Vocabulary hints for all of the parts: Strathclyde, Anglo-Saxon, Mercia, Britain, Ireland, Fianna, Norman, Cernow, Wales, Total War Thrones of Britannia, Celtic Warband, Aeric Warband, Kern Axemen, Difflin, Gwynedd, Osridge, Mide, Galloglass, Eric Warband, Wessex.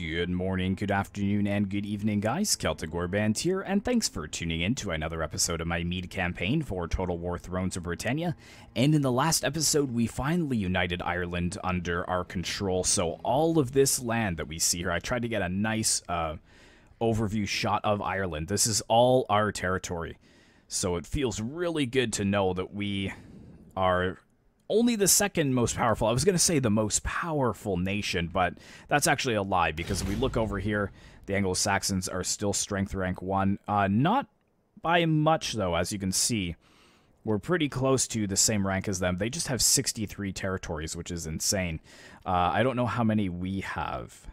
Good morning, good afternoon, and good evening, guys. Celtic Warband here, and thanks for tuning in to another episode of my Mide campaign for Total War Thrones of Britannia. And in the last episode, we finally united Ireland under our control, so all of this land that we see here, I tried to get a nice overview shot of Ireland. This is all our territory, so it feels really good to know that we are only the second most powerful. I was going to say the most powerful nation, but that's actually a lie, because if we look over here, the Anglo-Saxons are still strength rank 1. Not by much, though, as you can see. We're pretty close to the same rank as them. They just have 63 territories, which is insane. I don't know how many we have.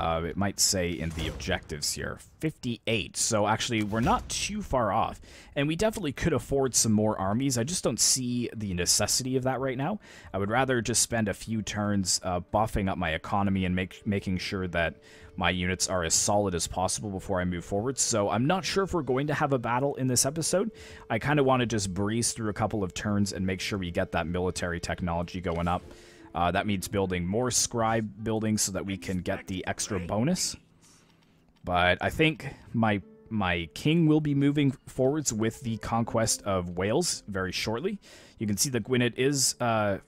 It might say in the objectives here, 58, so actually we're not too far off, and we definitely could afford some more armies. I just don't see the necessity of that right now. I would rather just spend a few turns buffing up my economy and making sure that my units are as solid as possible before I move forward, so I'm not sure if we're going to have a battle in this episode. I kind of want to just breeze through a couple of turns and make sure we get that military technology going up. That means building more scribe buildings so that we can get the extra bonus. But I think my king will be moving forwards with the conquest of Wales very shortly. You can see that Gwynedd is they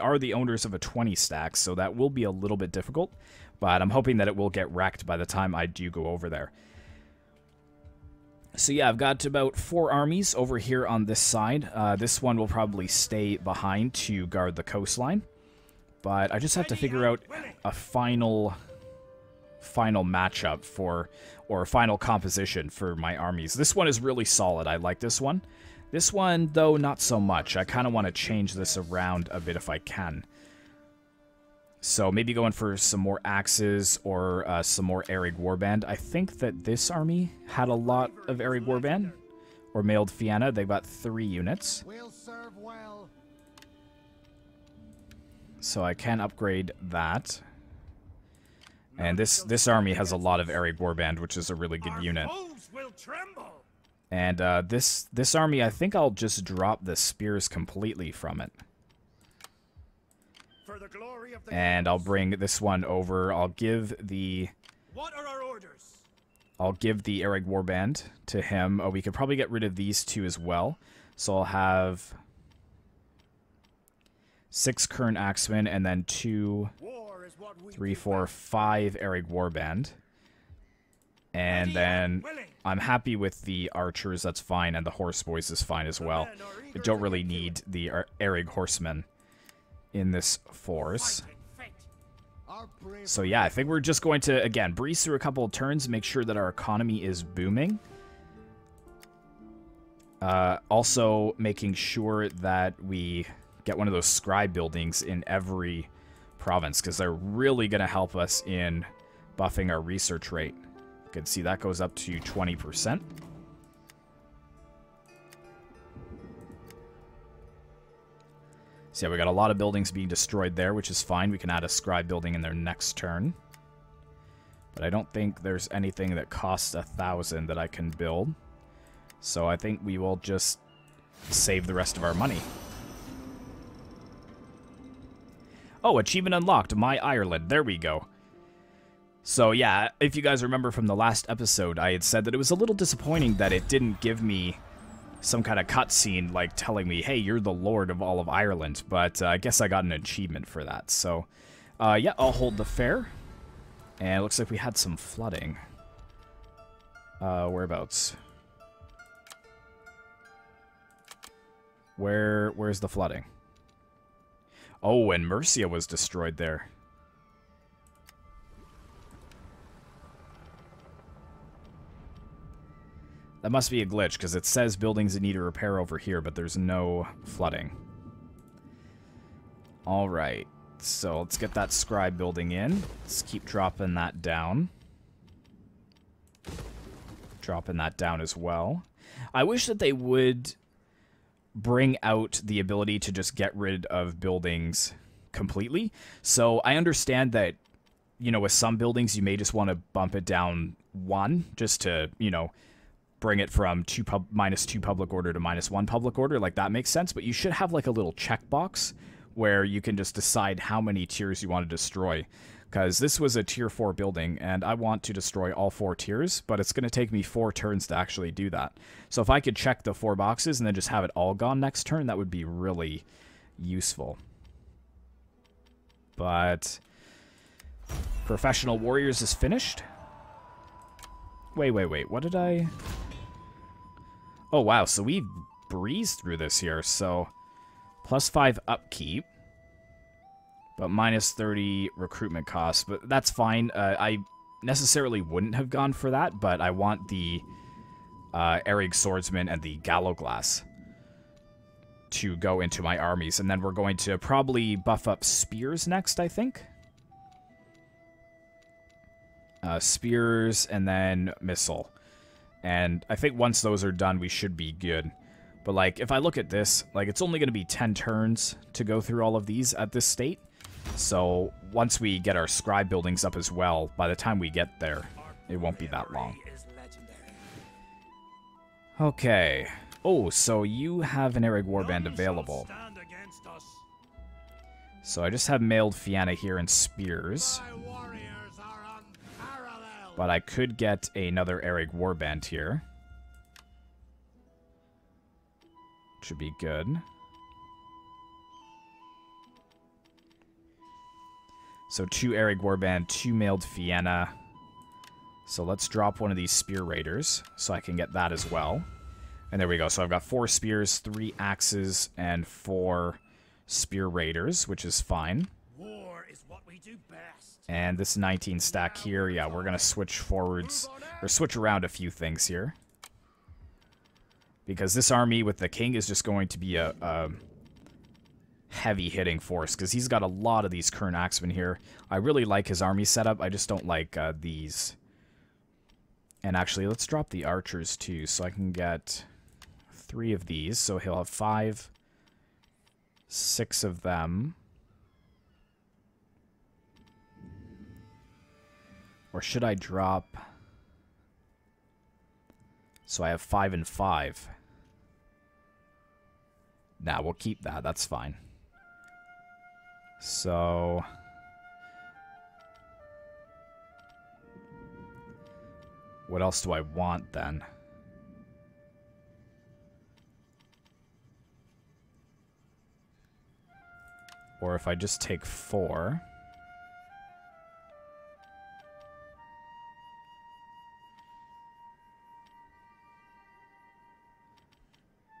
are the owners of a 20 stack, so that will be a little bit difficult. But I'm hoping that it will get wrecked by the time I do go over there. So yeah, I've got about 4 armies over here on this side. This one will probably stay behind to guard the coastline. But I just have to figure out a final matchup for, or a final composition for my armies. This one is really solid. I like this one. This one, though, not so much. I kind of want to change this around a bit if I can. So maybe going for some more axes or some more Eric Warband. I think that this army had a lot of Eric Warband or mailed Fianna. They've got 3 units. So I can upgrade that. And this army has a lot of Eric Warband, which is a really good unit. And this army, I think I'll just drop the spears completely from it. And I'll bring this one over. I'll give the Aeric Warband to him. Oh, we could probably get rid of these 2 as well. So I'll have 6 Kern Axemen and then 2, 3, 4, 5 Aeric Warband. And then I'm happy with the archers. That's fine, and the horse boys is fine as well. I don't really need the Aeric horsemen in this force. So yeah, I think we're just going to, again, breeze through a couple of turns, make sure that our economy is booming. Also making sure that we get one of those scribe buildings in every province, because they're really going to help us in buffing our research rate. You can see that goes up to 20%. So yeah, we got a lot of buildings being destroyed there, which is fine. We can add a scribe building in their next turn. But I don't think there's anything that costs 1,000 that I can build. So I think we will just save the rest of our money. Oh, achievement unlocked, My Ireland. There we go. So yeah, if you guys remember from the last episode, I had said that it was a little disappointing that it didn't give me some kind of cutscene, like, telling me, hey, you're the lord of all of Ireland, but I guess I got an achievement for that, so, yeah, I'll hold the fair, and it looks like we had some flooding. Whereabouts? Where's the flooding? Oh, and Mercia was destroyed there. That must be a glitch, because it says buildings that need a repair over here, but there's no flooding. Alright, so let's get that scribe building in. Let's keep dropping that down. Dropping that down as well. I wish that they would bring out the ability to just get rid of buildings completely. So I understand that, you know, with some buildings you may just want to bump it down 1, just to, you know, bring it from minus 2 public order to minus 1 public order, like that makes sense, but you should have like a little checkbox where you can just decide how many tiers you want to destroy. Because this was a tier 4 building, and I want to destroy all 4 tiers, but it's going to take me 4 turns to actually do that. So if I could check the 4 boxes and then just have it all gone next turn, that would be really useful. But Professional Warriors is finished. Wait, what did I... Oh, wow, so we breezed through this here, so... Plus 5 upkeep. But minus 30 recruitment costs, but that's fine. I necessarily wouldn't have gone for that, but I want the Aeric Swordsman and the Galloglass to go into my armies. And then we're going to probably buff up Spears next, I think. Spears and then Missile. And I think once those are done, we should be good. But, like, if I look at this, like, it's only going to be 10 turns to go through all of these at this state. So once we get our scribe buildings up as well, by the time we get there, it won't be that long. Okay. Oh, so you have an Eric Warband available. So I just have mailed Fianna here and Spears. But I could get another Eric Warband here. Should be good. So 2 Aeric Warband, 2 mailed Fianna. So let's drop one of these Spear Raiders so I can get that as well. And there we go. So I've got 4 Spears, 3 Axes, and 4 Spear Raiders, which is fine. War is what we do best. And this 19 stack here, yeah, we're going to switch forwards, or switch around a few things here. Because this army with the king is just going to be a heavy-hitting force, because he's got a lot of these Kern Axemen here. I really like his army setup. I just don't like these. And actually, let's drop the archers, too, so I can get 3 of these. So he'll have 5, 6 of them. Or should I drop... So I have 5 and 5. Nah, we'll keep that. That's fine. So... What else do I want, then? Or if I just take 4...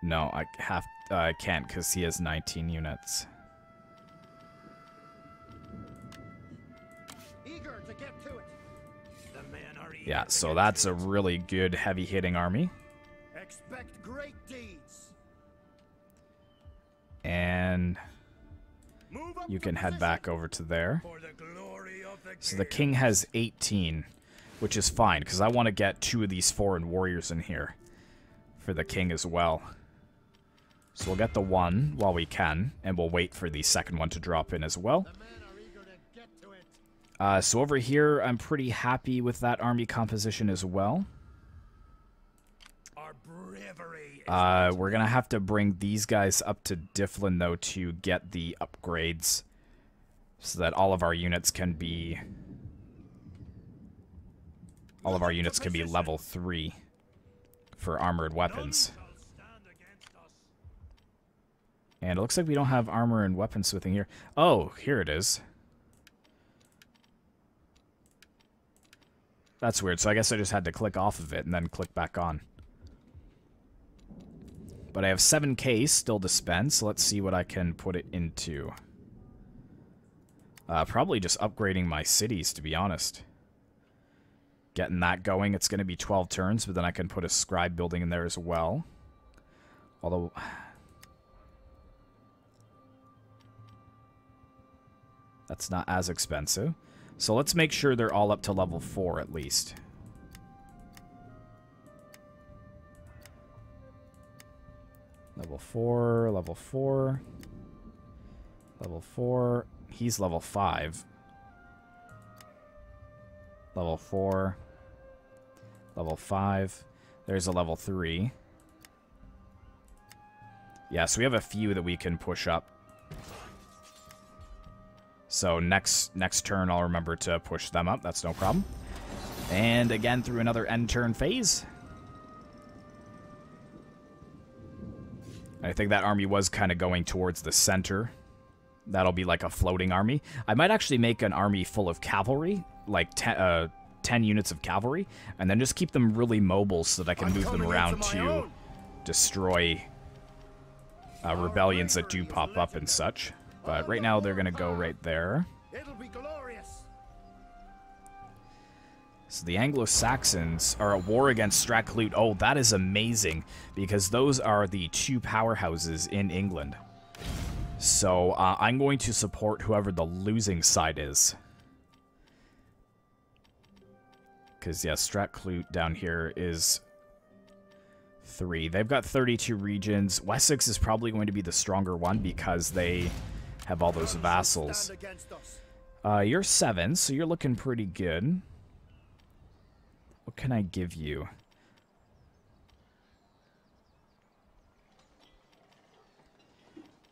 No, I have. I can't because he has 19 units. Eager to get to it. The men are eager. Yeah, so that's a really good heavy-hitting army. Expect great deeds. And you can head back over to there. So the king has 18, which is fine because I want to get 2 of these foreign warriors in here for the king as well. So we'll get the 1 while we can, and we'll wait for the second one to drop in as well. So over here, I'm pretty happy with that army composition as well. We're going to have to bring these guys up to Difflin, though, to get the upgrades so that all of our units can be... All of our units can be level 3 for armored weapons. And it looks like we don't have armor and weapon smithing here. Oh, here it is. That's weird. So I guess I just had to click off of it and then click back on. But I have 7k still to spend, so let's see what I can put it into. Probably just upgrading my cities, to be honest. Getting that going. It's going to be 12 turns, but then I can put a scribe building in there as well. Although... That's not as expensive. So let's make sure they're all up to level 4 at least. Level 4, level 4, level 4. He's level 5. Level 4, level 5. There's a level 3. Yeah, so we have a few that we can push up. So next turn, I'll remember to push them up. That's no problem. And again, through another end turn phase. I think that army was kind of going towards the center. That'll be like a floating army. I might actually make an army full of cavalry, like 10 units of cavalry, and then just keep them really mobile so that I can move them around to destroy rebellions that do pop up and such. But right now, they're going to go right there. It'll be glorious. So the Anglo-Saxons are at war against Strathclyde. Oh, that is amazing, because those are the two powerhouses in England. So I'm going to support whoever the losing side is. Because, yeah, Strathclyde down here is 3. They've got 32 regions. Wessex is probably going to be the stronger one because they have all those vassals. You're 7, so you're looking pretty good. What can I give you?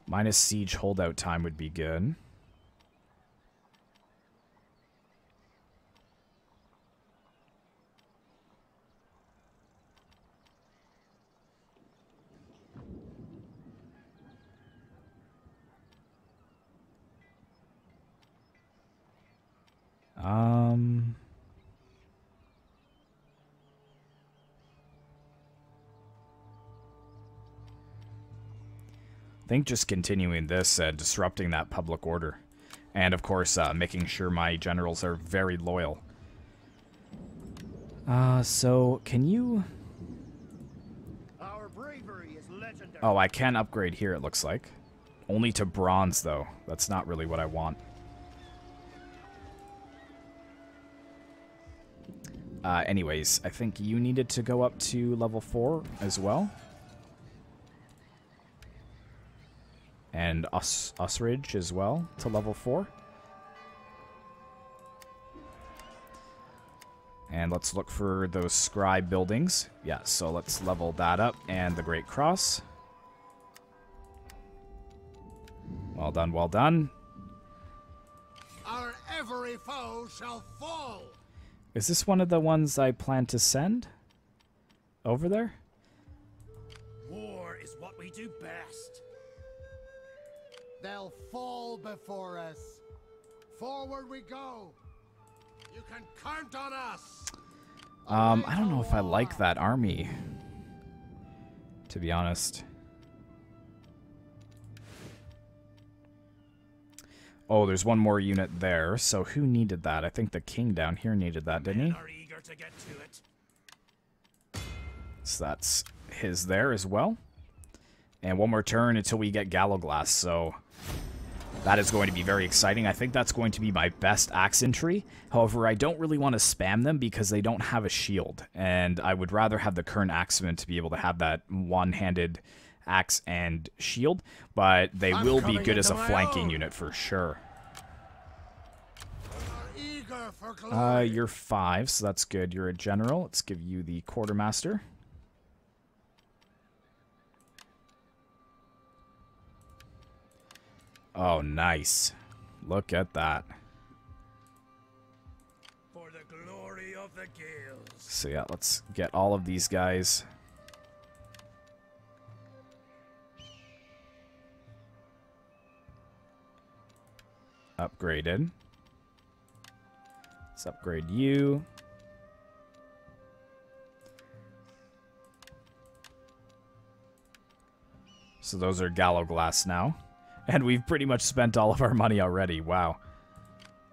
Minus siege holdout time would be good. I think just continuing this and disrupting that public order. And of course, making sure my generals are very loyal. So can you... Our bravery is legendary. Oh, I can upgrade here, it looks like. Only to bronze, though. That's not really what I want. Anyways, I think you needed to go up to level 4 as well. And Osridge as well to level 4. And let's look for those scribe buildings. Yeah, so let's level that up. And the Great Cross. Well done, well done. Our every foe shall fall. Is this one of the ones I plan to send? Over there? War is what we do best. They'll fall before us. Forward we go. You can count on us. I don't know if I like that army, to be honest. Oh, there's one more unit there. So who needed that? I think the king down here needed that, didn't he? Are eager to get to it. So that's his there as well. And one more turn until we get Galloglass, so that is going to be very exciting. I think that's going to be my best axe entry. However, I don't really want to spam them because they don't have a shield, and I would rather have the Kern Axemen to be able to have that one-handed axe and shield, but they will be good as a flanking unit for sure. You're 5, so that's good. You're a general. Let's give you the quartermaster. Oh, nice. Look at that. For the glory of the Gales. So yeah, let's get all of these guys. Upgraded. Let's upgrade you. So those are Galloglass now. And we've pretty much spent all of our money already. Wow.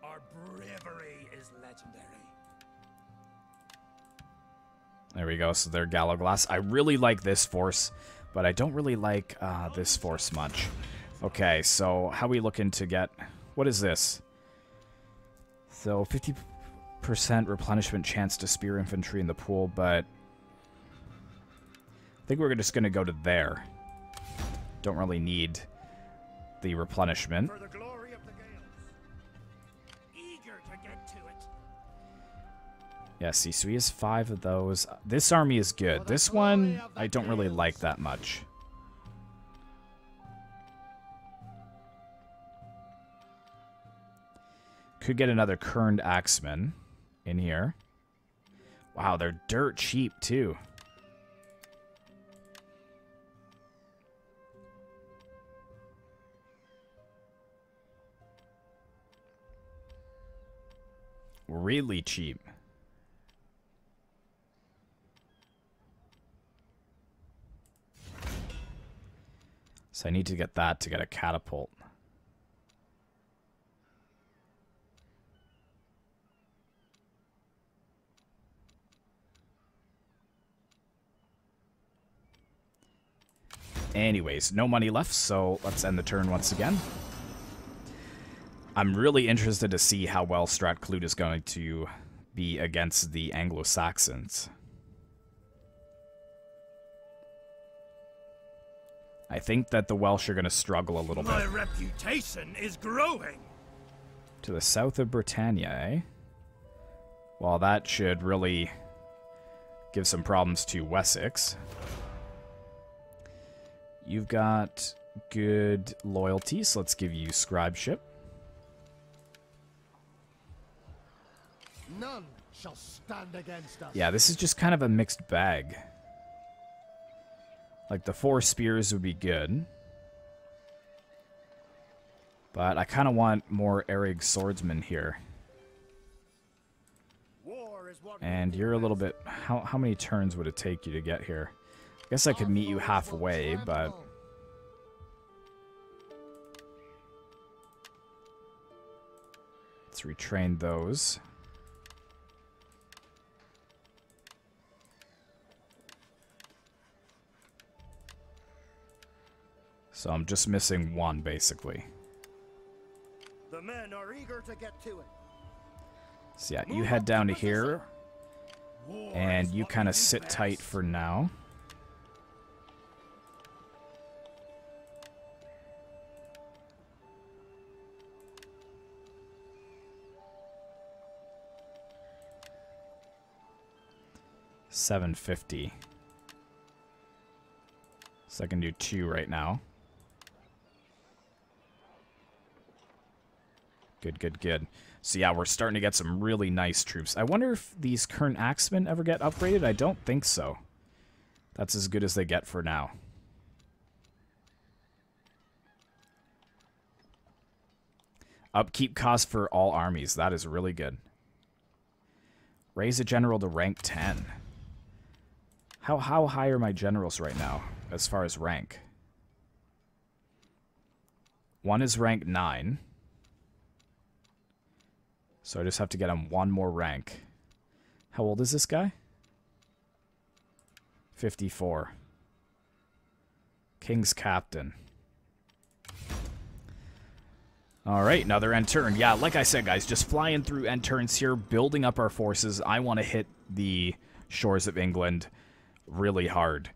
Our bravery is legendary. There we go. So they're Galloglass. I really like this force, but I don't really like this force much. Okay, so how are we looking to get... What is this? So 50% replenishment chance to spear infantry in the pool, but... I think we're just going to go to there. Don't really need... the replenishment. For the glory of the Gales. Eager to get to it. Yeah, see, so he has 5 of those. This army is good. This one, I don't really like that much. Could get another Kern Axemen in here. Wow, they're dirt cheap, too. Really cheap. So I need to get that to get a catapult. Anyways, no money left, so let's end the turn once again. I'm really interested to see how well Strathclyde is going to be against the Anglo-Saxons. I think that the Welsh are going to struggle a little bit. My reputation is growing. To the south of Britannia, eh? Well, that should really give some problems to Wessex. You've got good loyalty, so let's give you scribeship. None shall stand against us. Yeah, this is just kind of a mixed bag. Like, the 4 spears would be good. But I kind of want more Aeric swordsmen here. And you're a little bit... How many turns would it take you to get here? I guess I could meet you halfway, but... Let's retrain those. So I'm just missing one, basically. The men are eager to get to it. So yeah, you head down to here, and you kind of sit tight for now. $750. So I can do 2 right now. Good, good, good. So yeah, we're starting to get some really nice troops. I wonder if these Kern Axemen ever get upgraded. I don't think so. That's as good as they get for now. Upkeep cost for all armies. That is really good. Raise a general to rank 10. How high are my generals right now as far as rank? One is rank 9. So I just have to get him one more rank. How old is this guy? 54. King's Captain. Alright, another end turn. Yeah, like I said, guys, just flying through end turns here, building up our forces. I want to hit the shores of England really hard.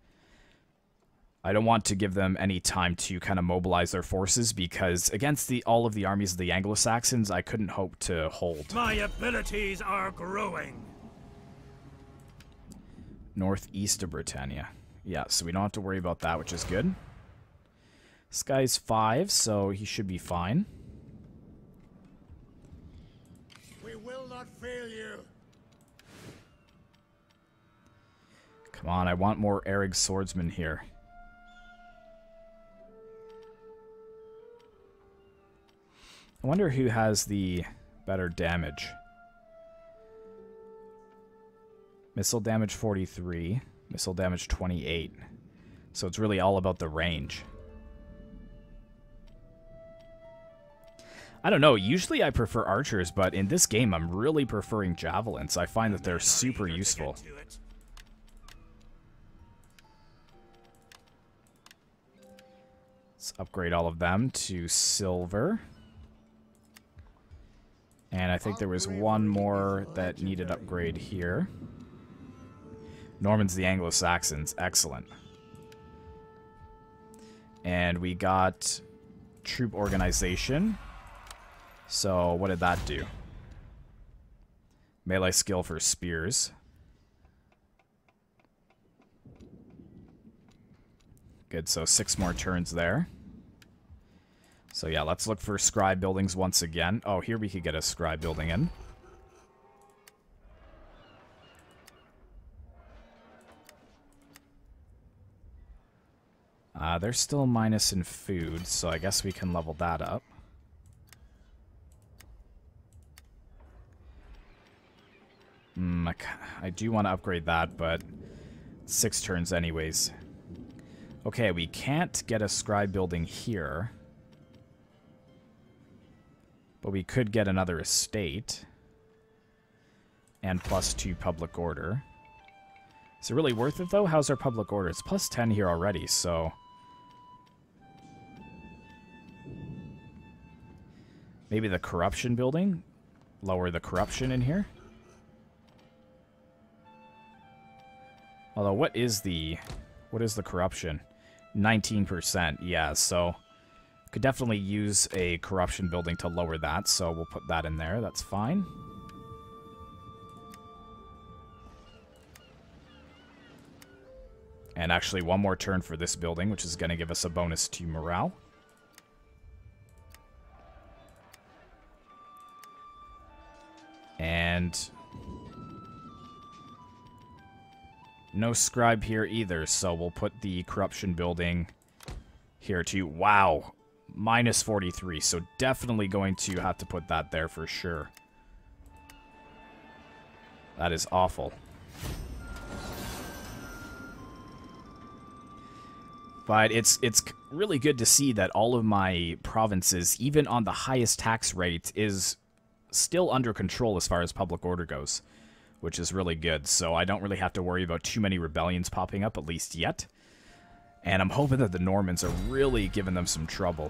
I don't want to give them any time to kind of mobilize their forces because against all of the armies of the Anglo-Saxons, I couldn't hope to hold. My abilities are growing. Northeast of Britannia. Yeah, so we don't have to worry about that, which is good. This guy's 5, so he should be fine. We will not fail you. Come on, I want more Aeric swordsmen here. I wonder who has the better damage. Missile damage 43, missile damage 28. So it's really all about the range. I don't know, usually I prefer archers, but in this game I'm really preferring javelins. I find that they're super useful. Let's upgrade all of them to silver. And I think there was one more that needed upgrade here. Norman's the Anglo-Saxons. Excellent. And we got troop organization. So what did that do? Melee skill for spears. Good, so 6 more turns there. So yeah, let's look for scribe buildings once again. Oh, here we could get a scribe building in. They're still minus in food, so I guess we can level that up. I do want to upgrade that, but 6 turns anyways. Okay, we can't get a scribe building here. But we could get another estate. And +2 public order. Is it really worth it, though? How's our public order? It's +10 here already, so... Maybe the corruption building? Lower the corruption in here? Although, what is the corruption? 19%, yeah, so... Could definitely use a corruption building to lower that, so we'll put that in there. That's fine. And actually, one more turn for this building, which is going to give us a bonus to morale. And... No scribe here either, so we'll put the corruption building here too. Wow! -43, so definitely going to have to put that there for sure. That is awful. But it's really good to see that all of my provinces, even on the highest tax rate, is still under control as far as public order goes, which is really good. So I don't really have to worry about too many rebellions popping up, at least yet. And I'm hoping that the Normans are really giving them some trouble.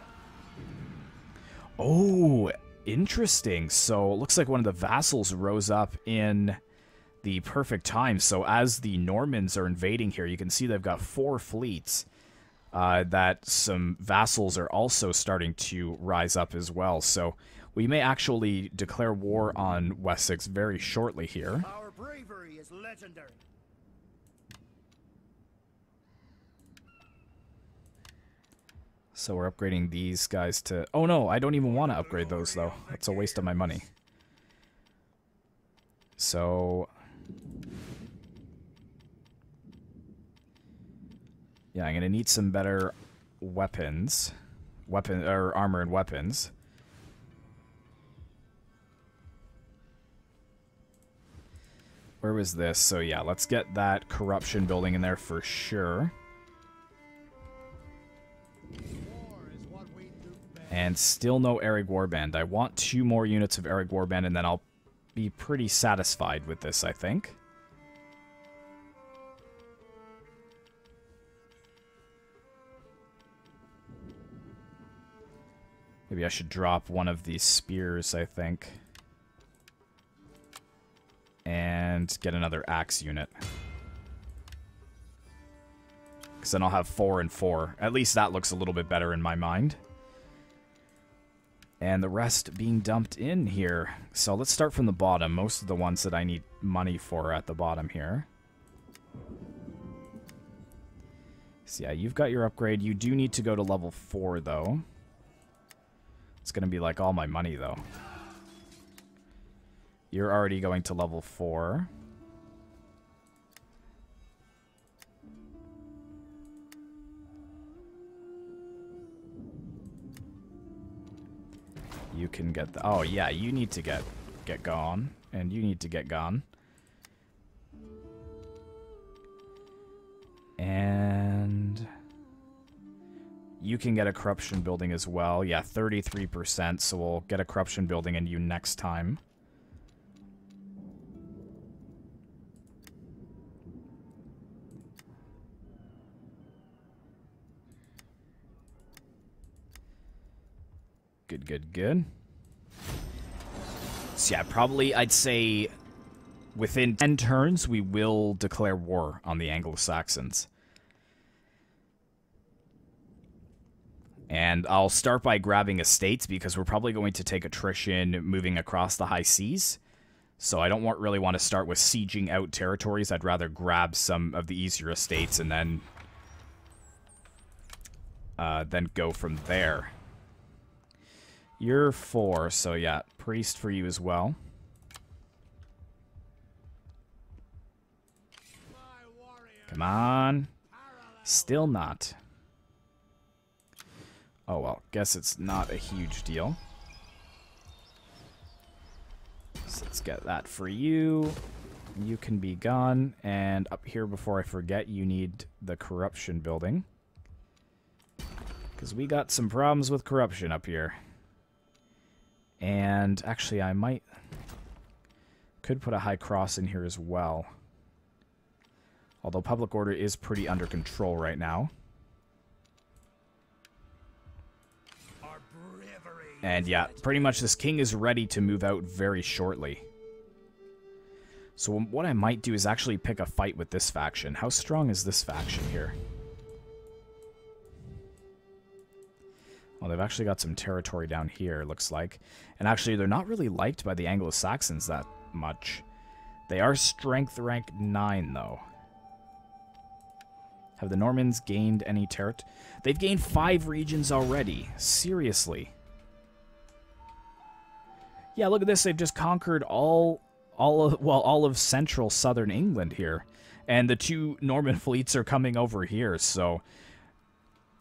Oh, interesting. So it looks like one of the vassals rose up in the perfect time. So as the Normans are invading here, you can see they've got 4 fleets. That some vassals are also starting to rise up as well. So we may actually declare war on Wessex very shortly here. Our bravery is legendary. So we're upgrading these guys to... Oh no, I don't even want to upgrade those though. That's a waste of my money. So... Yeah, I'm going to need some better weapons. Armor and weapons. Where was this? So yeah, let's get that corruption building in there for sure. And still no Eric Warband. I want 2 more units of Eric Warband, and then I'll be pretty satisfied with this, I think. Maybe I should drop one of these spears, I think. And get another axe unit. Because then I'll have 4 and 4. At least that looks a little bit better in my mind. And the rest being dumped in here. So let's start from the bottom. Most of the ones that I need money for are at the bottom here. So yeah, you've got your upgrade. You do need to go to level 4, though. It's going to be like all my money, though. You're already going to level 4. You can get the... Oh, yeah, you need to get gone. And you need to get gone. And... You can get a corruption building as well. Yeah, 33%, so we'll get a corruption building in you next time. Good, good, good. So yeah, probably I'd say within 10 turns we will declare war on the Anglo-Saxons. And I'll start by grabbing estates because we're probably going to take attrition moving across the high seas. So I don't really want to start with sieging out territories. I'd rather grab some of the easier estates and then go from there. You're 4, so yeah, priest for you as well. Come on. Still not. Oh well, guess it's not a huge deal. So let's get that for you. You can be gone. And up here, before I forget, you need the corruption building. Because we got some problems with corruption up here. And actually, I might... could put a high cross in here as well. Although public order is pretty under control right now. And yeah, pretty much this king is ready to move out very shortly. So what I might do is actually pick a fight with this faction. How strong is this faction here? Well, they've actually got some territory down here, looks like. And actually, they're not really liked by the Anglo-Saxons that much. They are strength rank 9, though. Have the Normans gained any territory? They've gained 5 regions already. Seriously. Yeah, look at this. They've just conquered all of central southern England here. And the 2 Norman fleets are coming over here, so...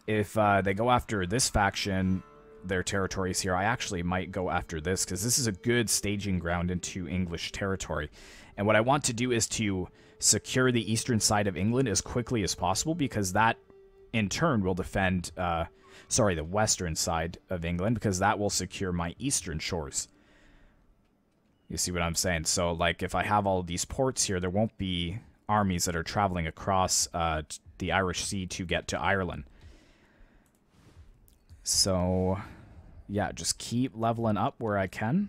if they go after this faction, their territories here, I actually might go after this, because this is a good staging ground into English territory. And what I want to do is to secure the eastern side of England as quickly as possible, because that, in turn, will defend... sorry, the western side of England, because that will secure my eastern shores. You see what I'm saying? So, like, if I have all these ports here, there won't be armies that are traveling across the Irish Sea to get to Ireland. So, yeah, just keep leveling up where I can.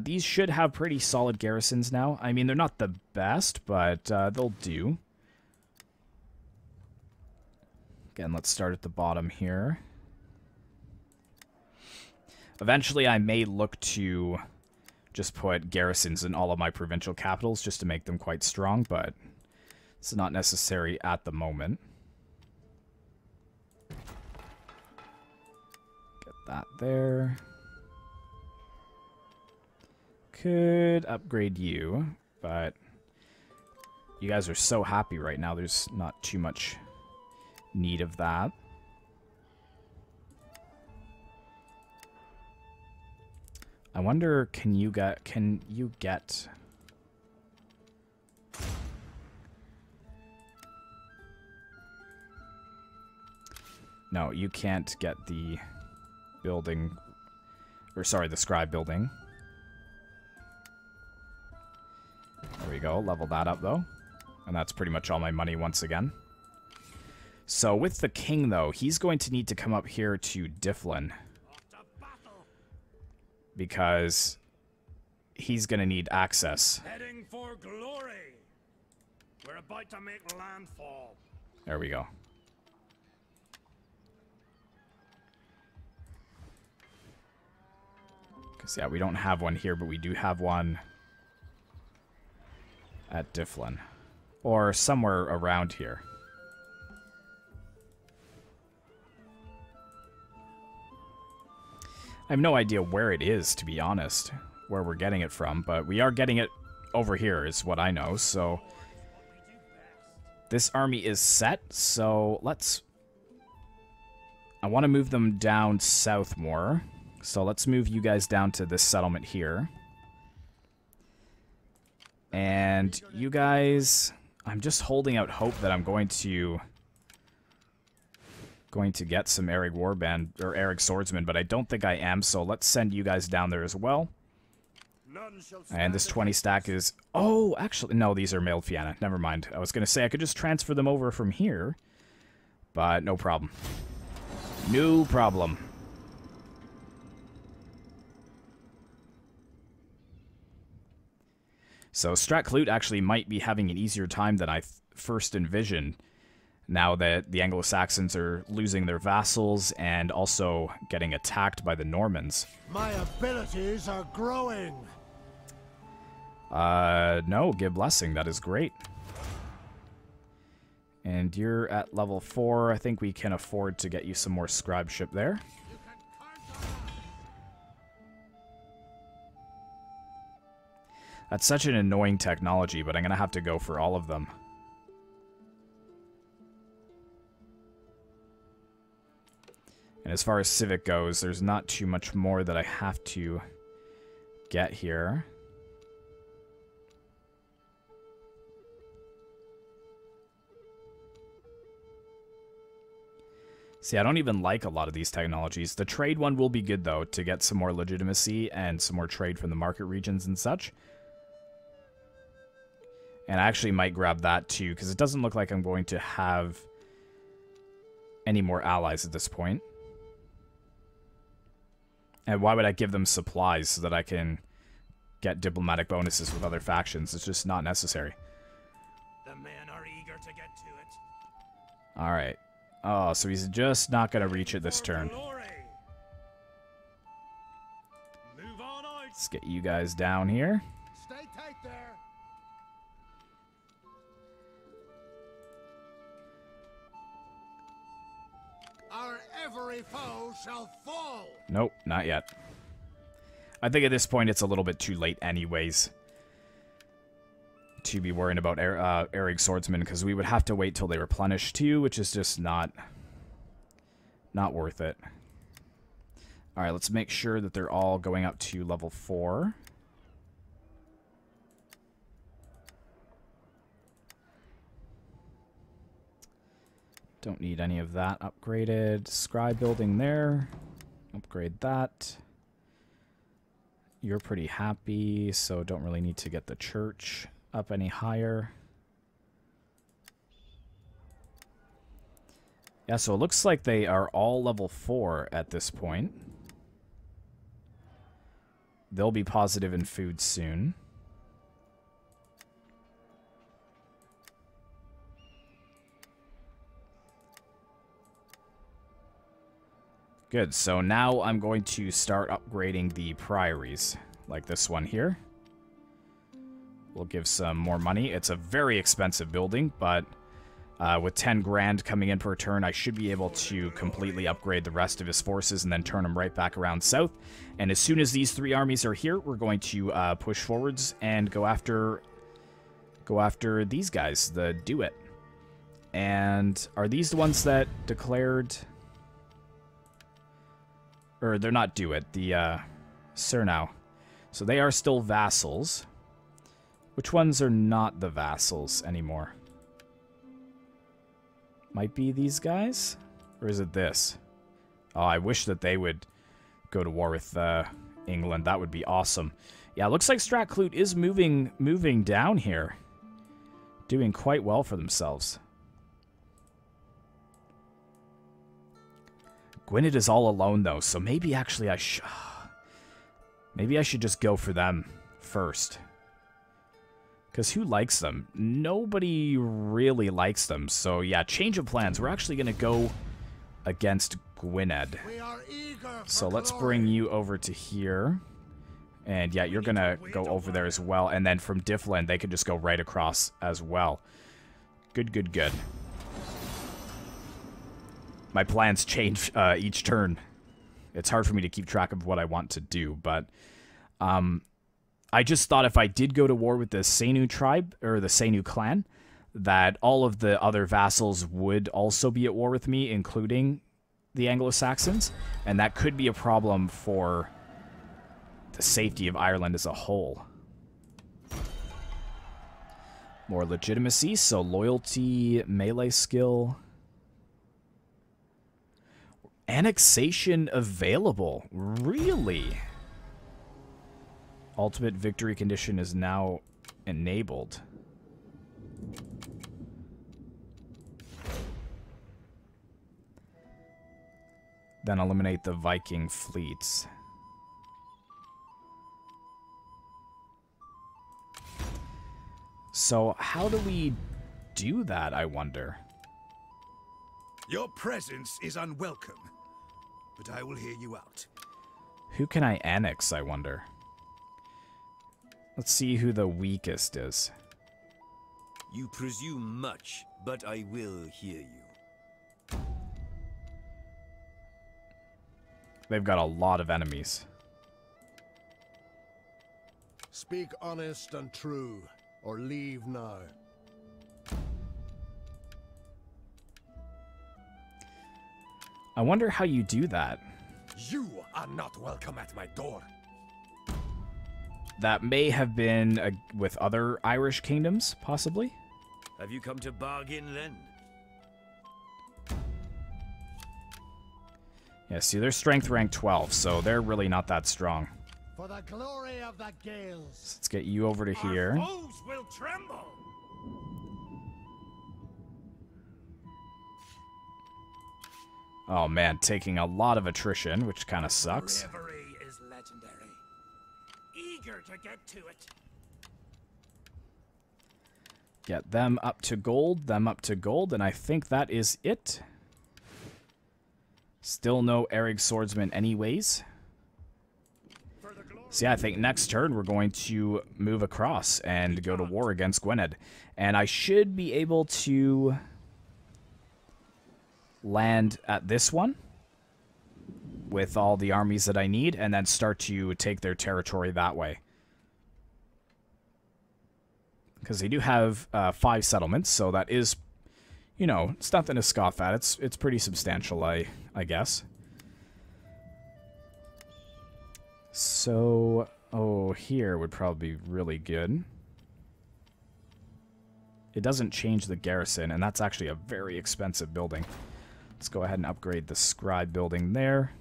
These should have pretty solid garrisons now. I mean, they're not the best, but they'll do. Again, let's start at the bottom here. Eventually, I may look to just put garrisons in all of my provincial capitals just to make them quite strong, but it's not necessary at the moment. That there. Could upgrade you, but you guys are so happy right now, there's not too much need of that. I wonder, can you get no, you can't get the building, or sorry, the scribe building. There we go, level that up though. And that's pretty much all my money once again. So with the king though, he's going to need to come up here to Difflin. Because he's going to need access. Heading for glory. We're about to make landfall. There we go. So yeah, we don't have one here, but we do have one at Difflin. Or somewhere around here. I have no idea where it is, to be honest, where we're getting it from, but we are getting it over here is what I know, so... this army is set, so let's... I want to move them down south more. So let's move you guys down to this settlement here. And you guys, I'm just holding out hope that I'm going to get some Eric Warband or Eric Swordsman, but I don't think I am, so let's send you guys down there as well. And this 20 stack is, oh, actually, no, these are mailed Fianna. Never mind. I was going to say I could just transfer them over from here, but no problem. No problem. So Strathclyde actually might be having an easier time than I first envisioned, now that the Anglo-Saxons are losing their vassals and also getting attacked by the Normans. My abilities are growing. No, give blessing. That is great. And you're at level 4. I think we can afford to get you some more scribeship there. That's such an annoying technology, but I'm going to have to go for all of them. And as far as Civic goes, there's not too much more that I have to get here. See, I don't even like a lot of these technologies. The trade one will be good, though, to get some more legitimacy and some more trade from the market regions and such. And I actually might grab that, too, because it doesn't look like I'm going to have any more allies at this point. And why would I give them supplies so that I can get diplomatic bonuses with other factions? It's just not necessary. The men are eager to get to it. All right. Oh, so he's just not going to reach it this turn. Let's get you guys down here. Stay tight there. Our every foe shall fall. Nope, not yet. I think at this point it's a little bit too late anyways to be worrying about Eric Swordsman, because we would have to wait till they replenish too, which is just not worth it. All right, let's make sure that they're all going up to level 4. Don't need any of that upgraded. Scribe building there. Upgrade that. You're pretty happy, so don't really need to get the church up any higher. Yeah, so it looks like they are all level 4 at this point. They'll be positive in food soon. Good, so now I'm going to start upgrading the priories, like this one here. We'll give some more money. It's a very expensive building, but with 10 grand coming in per turn, I should be able to completely upgrade the rest of his forces and then turn them right back around south. And as soon as these 3 armies are here, we're going to push forwards and go after these guys, the Duet. And are these the ones that declared? Or they're not Duet, the Cernow. So they are still vassals. Which ones are not the vassals anymore? Might be these guys? Or is it this? Oh, I wish that they would go to war with England. That would be awesome. Yeah, it looks like Strathclyde is moving down here. Doing quite well for themselves. Gwynedd is all alone, though, so maybe actually I should just go for them first. Because who likes them? Nobody really likes them. So yeah, change of plans. We're actually going to go against Gwynedd. So let's bring you over to here. And yeah, you're going to go over there as well. And then from Difflin, they could just go right across as well. Good, good, good. My plans change each turn. It's hard for me to keep track of what I want to do, but I just thought if I did go to war with the Cernow tribe, or the Cernow clan, that all of the other vassals would also be at war with me, including the Anglo-Saxons, and that could be a problem for the safety of Ireland as a whole. More legitimacy, so loyalty, melee skill. Annexation available, really? Ultimate victory condition is now enabled. Then eliminate the Viking fleets. So how do we do that, I wonder? Your presence is unwelcome, but I will hear you out. Who can I annex, I wonder? Let's see who the weakest is. You presume much, but I will hear you. They've got a lot of enemies. Speak honest and true, or leave now. I wonder how you do that. You are not welcome at my door. That may have been with other Irish kingdoms, possibly. Have you come to bargain, then? Yeah, see, they're strength rank 12, so they're really not that strong. For the glory of the Gales. So let's get you over to here. Our foes will tremble. Oh man, taking a lot of attrition, which kind of sucks. Bravery is legendary. Eager to get to it. Get them up to gold, and I think that is it. Still no Aeric swordsman anyways. So yeah, I think next turn we're going to move across and go to war against Gwynedd. And I should be able to land at this one with all the armies that I need and then start to take their territory that way. Because they do have 5 settlements, so that is, you know, it's nothing to scoff at. It's pretty substantial, I guess. So, oh, here would probably be really good. It doesn't change the garrison, and that's actually a very expensive building. Let's go ahead and upgrade the scribe building there.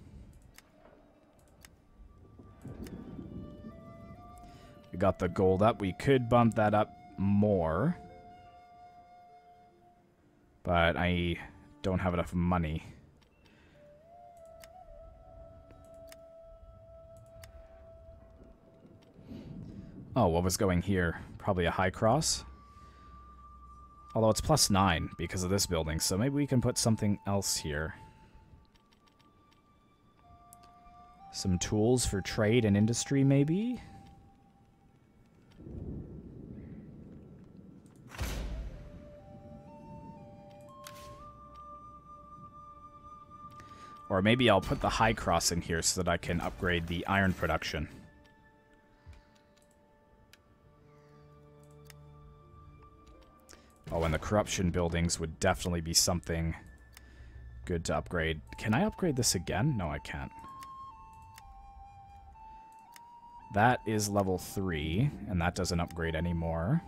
We got the gold up. We could bump that up more, but I don't have enough money. Oh, what was going here? Probably a high cross. Although it's plus 9 because of this building, so maybe we can put something else here. Some tools for trade and industry, maybe? Or maybe I'll put the high cross in here so that I can upgrade the iron production. Oh, and the corruption buildings would definitely be something good to upgrade. Can I upgrade this again? No, I can't. That is level 3, and that doesn't upgrade anymore.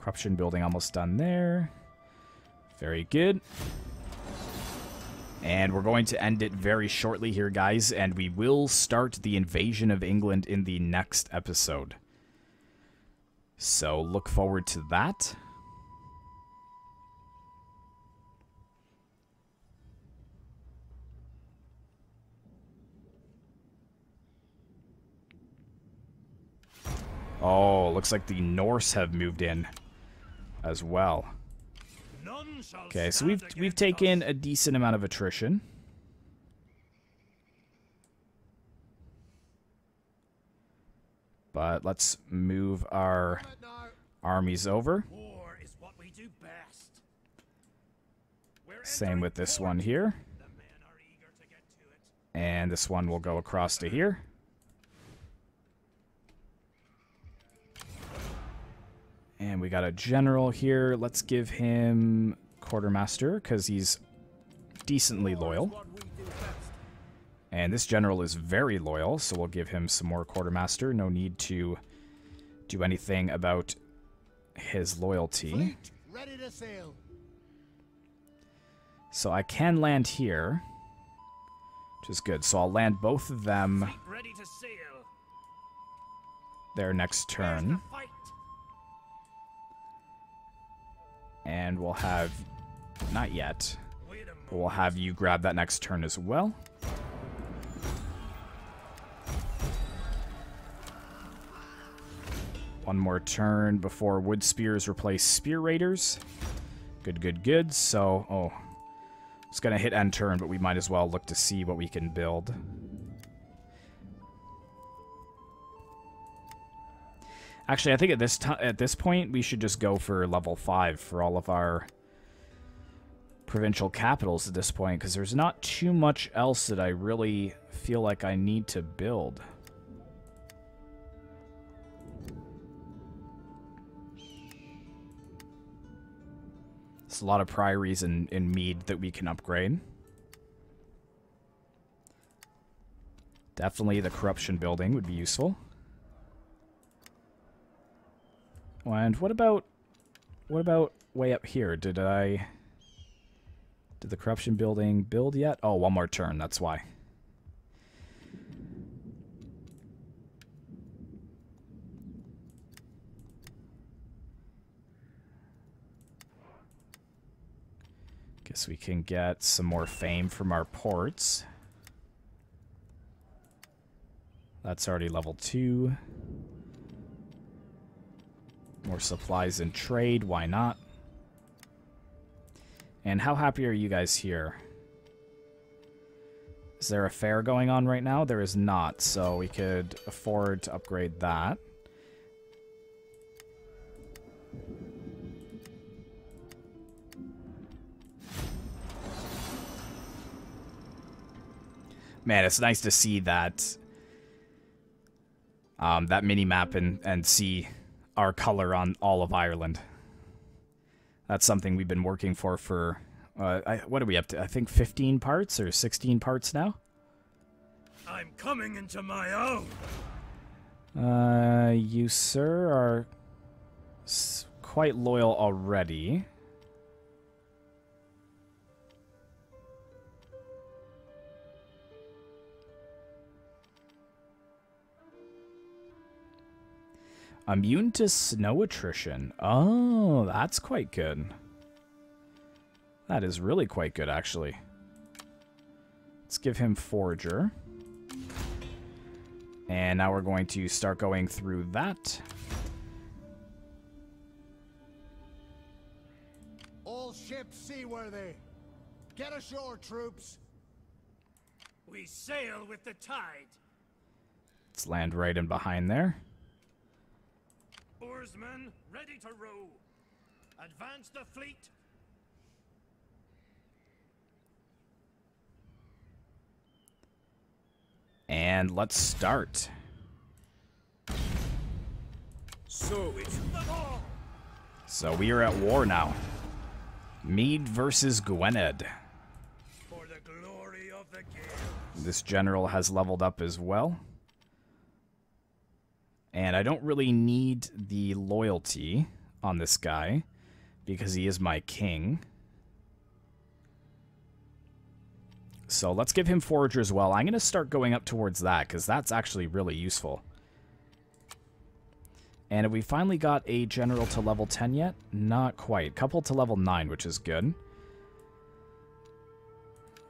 Corruption building almost done there. Very good. And we're going to end it very shortly here, guys, and we will start the invasion of England in the next episode. So look forward to that. Oh, looks like the Norse have moved in as well. Okay, so we've taken a decent amount of attrition. But let's move our armies over. War is what we do best. Same with this one here. The men are eager to get to it. And this one will go across to here. And we got a general here. Let's give him quartermaster because he's decently loyal. And this general is very loyal, so we'll give him some more quartermaster. No need to do anything about his loyalty. Fleet, ready to sail. So I can land here, which is good. So I'll land both of them their next turn. And we'll have... Not yet. But we'll have you grab that next turn as well. One more turn before wood spears replace spear raiders. Good, good, good. So, oh, it's going to hit end turn, but we might as well look to see what we can build. Actually, I think at this point, we should just go for level 5 for all of our provincial capitals at this point, because there's not too much else that I really feel like I need to build. It's a lot of priories in Mide that we can upgrade. Definitely the corruption building would be useful. And what about way up here? Did the corruption building build yet? Oh, one more turn, that's why. Guess we can get some more fame from our ports. That's already level 2. More supplies and trade, why not? And how happy are you guys here? Is there a fair going on right now? There is not, so we could afford to upgrade that. Man, it's nice to see that that mini-map and see our color on all of Ireland. That's something we've been working for what are we up to? I think 15 parts or 16 parts now? I'm coming into my own! You, sir, are quite loyal already. Immune to snow attrition. Oh, that's quite good. That is really quite good, actually. Let's give him Forger. And now we're going to start going through that. All ships seaworthy. Get ashore, troops. We sail with the tide. Let's land right in behind there. Oarsmen, ready to row. Advance the fleet. And let's start. So we are at war now. Mide versus Gwynedd. For the glory of the Gaels. This general has leveled up as well. And I don't really need the loyalty on this guy because he is my king. So let's give him Forager as well. I'm going to start going up towards that because that's actually really useful. And have we finally got a general to level 10 yet? Not quite. Couple to level 9, which is good.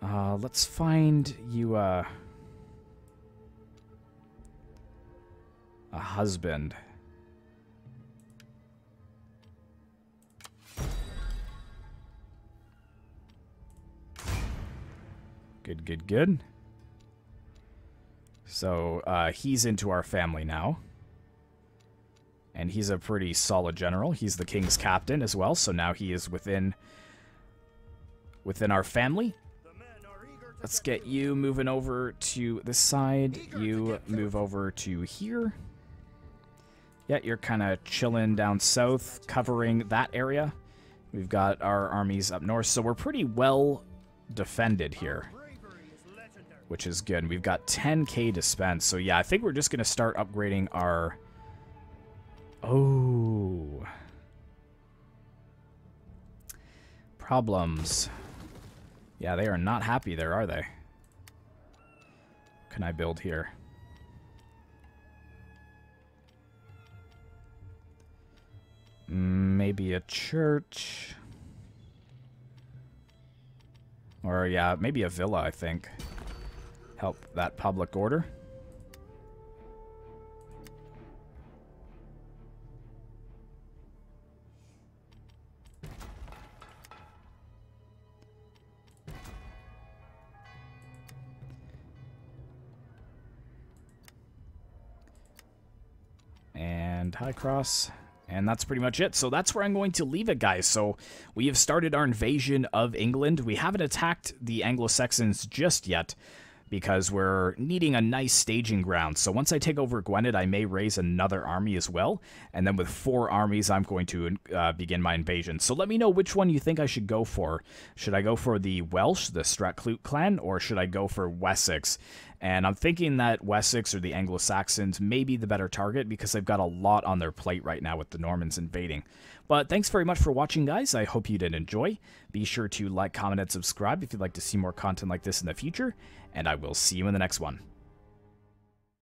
Let's find you... a husband. Good, good, good. So he's into our family now. And he's a pretty solid general. He's the king's captain as well, so now he is within our family. Let's get you moving over to this side. You move over to here. Yeah, you're kind of chilling down south, covering that area. We've got our armies up north, so we're pretty well defended here, which is good. We've got 10k to spend, so yeah, I think we're just going to start upgrading our... Oh. Problems. Yeah, they are not happy there, are they? Can I build here? Maybe a church. Or, yeah, maybe a villa, I think. Help that public order. And High Cross... And that's pretty much it. So that's where I'm going to leave it, guys. So we have started our invasion of England. We haven't attacked the Anglo-Saxons just yet. because we're needing a nice staging ground. So once I take over Gwynedd, I may raise another army as well. And then with 4 armies, I'm going to begin my invasion. So let me know which one you think I should go for. Should I go for the Welsh, the Strathclyde clan, or should I go for Wessex? And I'm thinking that Wessex or the Anglo-Saxons may be the better target because they've got a lot on their plate right now with the Normans invading. But thanks very much for watching, guys. I hope you did enjoy. Be sure to like, comment, and subscribe if you'd like to see more content like this in the future. And I will see you in the next one.